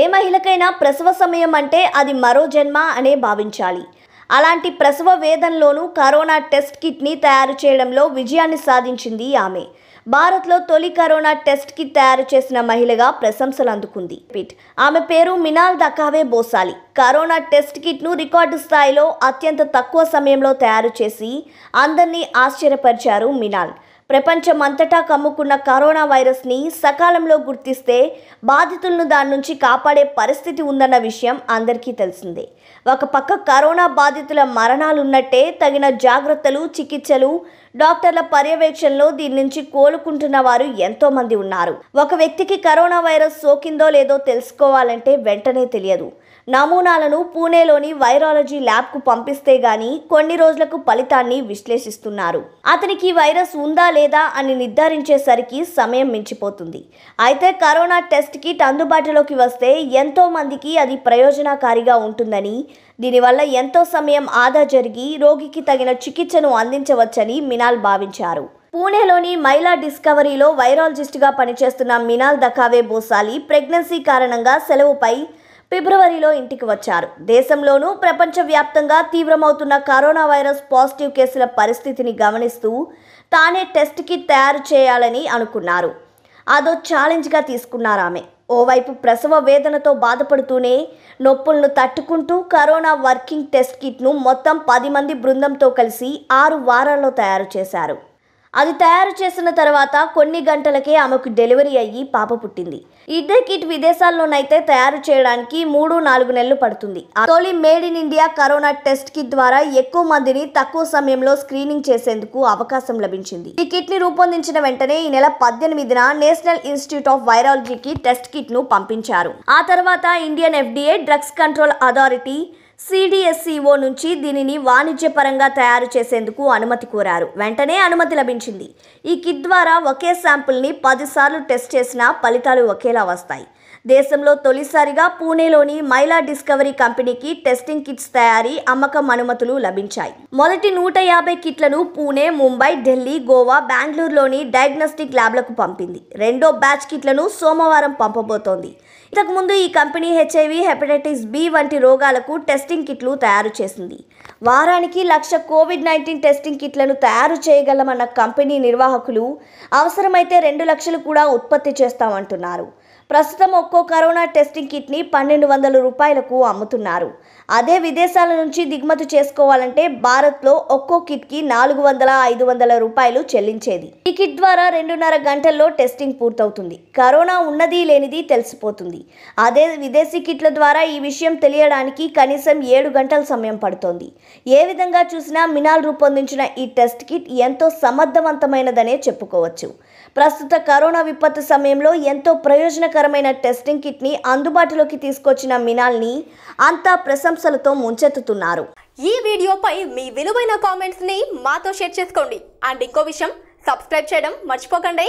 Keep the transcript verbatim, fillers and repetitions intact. ఏ మహిళకైనా ప్రసవ సమయం అంటే అది మరో జన్మ అనే భావించాలి. అలాంటి ప్రసవ వేదనలోనూ కరోనా టెస్ట్ కిట్ని తయారు చేయడంలో విజయాన్ని సాధించింది ఆమె. భారత్లో తొలి కరోనా టెస్ట్ కిట్ తయారు చేసిన మహిళగా ప్రశంసలు అందుకుంది. ఆమె పేరు మినాల్ దఖావే బోసాలి. కరోనా టెస్ట్ కిట్ను రికార్డు స్థాయిలో అత్యంత తక్కువ సమయంలో తయారు చేసి అందరినీ ఆశ్చర్యపరిచారు మినాల్. ప్రపంచమంతటా కమ్ముకున్న కరోనా వైరస్ని సకాలంలో గుర్తిస్తే బాధితులను దాని నుంచి కాపాడే పరిస్థితి ఉందన్న విషయం అందరికీ తెలిసిందే. ఒక పక్క కరోనా బాధితుల మరణాలున్నట్టే తగిన జాగ్రత్తలు, చికిత్సలు, డాక్టర్ల పర్యవేక్షణలో దీని నుంచి కోలుకుంటున్న వారు ఎంతోమంది ఉన్నారు. ఒక వ్యక్తికి కరోనా వైరస్ సోకిందో లేదో తెలుసుకోవాలంటే వెంటనే తెలియదు. నమూనాలను పూణేలోని వైరాలజీ ల్యాబ్కు పంపిస్తే గానీ కొన్ని రోజులకు ఫలితాన్ని విశ్లేషిస్తున్నారు. అతనికి వైరస్ ఉందా లేదా అని నిర్ధారించేసరికి సమయం మించిపోతుంది. అయితే కరోనా టెస్ట్ కిట్ అందుబాటులోకి వస్తే ఎంతో మందికి అది ప్రయోజనకారిగా ఉంటుందని, దీనివల్ల ఎంతో సమయం ఆదా జరిగి రోగికి తగిన చికిత్సను అందించవచ్చని మినాల్ భావించారు. పూణేలోని మైలా డిస్కవరీలో వైరాలజిస్ట్గా పనిచేస్తున్న మినాల్ దఖావే బోసాలి ప్రెగ్నెన్సీ కారణంగా సెలవుపై ఫిబ్రవరిలో ఇంటికి వచ్చారు. దేశంలోనూ ప్రపంచవ్యాప్తంగా తీవ్రమవుతున్న కరోనా వైరస్ పాజిటివ్ కేసుల పరిస్థితిని గమనిస్తూ తానే టెస్ట్ కిట్ తయారు చేయాలని అనుకున్నారు. అదో ఛాలెంజ్గా తీసుకున్నారు ఆమె. ఓవైపు ప్రసవ వేదనతో బాధపడుతూనే నొప్పులను తట్టుకుంటూ కరోనా వర్కింగ్ టెస్ట్ కిట్ను మొత్తం పది మంది బృందంతో కలిసి ఆరు వారాల్లో తయారు చేశారు. అది తయారు చేసిన తర్వాత కొన్ని గంటలకే ఆమెకు డెలివరీ అయ్యి పాప పుట్టింది. ఇదే కిట్ విదేశాల్లోనైతే తయారు చేయడానికి మూడు నాలుగు నెలలు పడుతుంది. తొలి made in India corona test kit ద్వారా ఎక్కువ మందిని తక్కువ సమయంలో స్క్రీనింగ్ చేసేందుకు అవకాశం లభించింది. ఈ కిట్ ని రూపొందించిన వెంటనే ఈ నెల పద్దెనిమిదిన నేషనల్ ఇన్స్టిట్యూట్ ఆఫ్ వైరాలజీకి టెస్ట్ కిట్ ను పంపించారు. ఆ తర్వాత Indian FDA, drugs control authority, CDSCO నుంచి దీనిని వాణిజ్యపరంగా తయారు చేసేందుకు అనుమతి కోరారు. వెంటనే అనుమతి లభించింది. ఈ కిట్ ద్వారా ఒకే శాంపుల్ని పదిసార్లు టెస్ట్ చేసినా ఫలితాలు ఒకేలా వస్తాయి. దేశంలో తొలిసారిగా పూణేలోని మైలా డిస్కవరీ కంపెనీకి టెస్టింగ్ కిట్స్ తయారీ, అమ్మకం అనుమతులు లభించాయి. మొదటి నూట యాభై కిట్లను పూణే, ముంబై, ఢిల్లీ, గోవా, బెంగళూరులోని డయాగ్నోస్టిక్ ల్యాబ్లకు పంపింది. రెండో బ్యాచ్ కిట్లను సోమవారం పంపబోతోంది. ఇంతకుముందు ఈ కంపెనీ హెచ్ఐవి, హెపటైటిస్ బి వంటి రోగాలకు టెస్టింగ్ కిట్లు తయారు చేసింది. వారానికి లక్ష కోవిడ్ నైన్టీన్ టెస్టింగ్ కిట్లను తయారు చేయగలమన్న కంపెనీ నిర్వాహకులు అవసరమైతే రెండు లక్షలు కూడా ఉత్పత్తి చేస్తామంటున్నారు. ప్రస్తుతం ఒక్కో కరోనా టెస్టింగ్ కిట్ని పన్నెండు వందల రూపాయలకు అమ్ముతున్నారు. అదే విదేశాల నుంచి దిగుమతి చేసుకోవాలంటే భారత్లో ఒక్కో కిట్కి నాలుగు వందల ఐదు వందల రూపాయలు చెల్లించేది. ఈ కిట్ ద్వారా రెండున్నర గంటల్లో టెస్టింగ్ పూర్తవుతుంది. కరోనా ఉన్నది లేనిది తెలిసిపోతుంది. అదే విదేశీ కిట్ల ద్వారా ఈ విషయం తెలియడానికి కనీసం ఏడు గంటల సమయం పడుతోంది. ఏ విధంగా చూసినా మినాల్ రూపొందించిన ఈ టెస్ట్ కిట్ ఎంతో సమర్థవంతమైనదనే చెప్పుకోవచ్చు. ప్రస్తుత కరోనా విపత్తు సమయంలో ఎంతో ప్రయోజనకరమైన టెస్టింగ్ కిట్ని అందుబాటులోకి తీసుకొచ్చిన మినాల్ని అంతా ప్రశంసలతో ముంచెత్తుతున్నారు. ఈ వీడియోపై మీ విలువైన కామెంట్స్ ని మాతో షేర్ చేసుకోండి. అండ్ ఇంకో విషయం, సబ్స్క్రైబ్ చేయడం మర్చిపోకండి.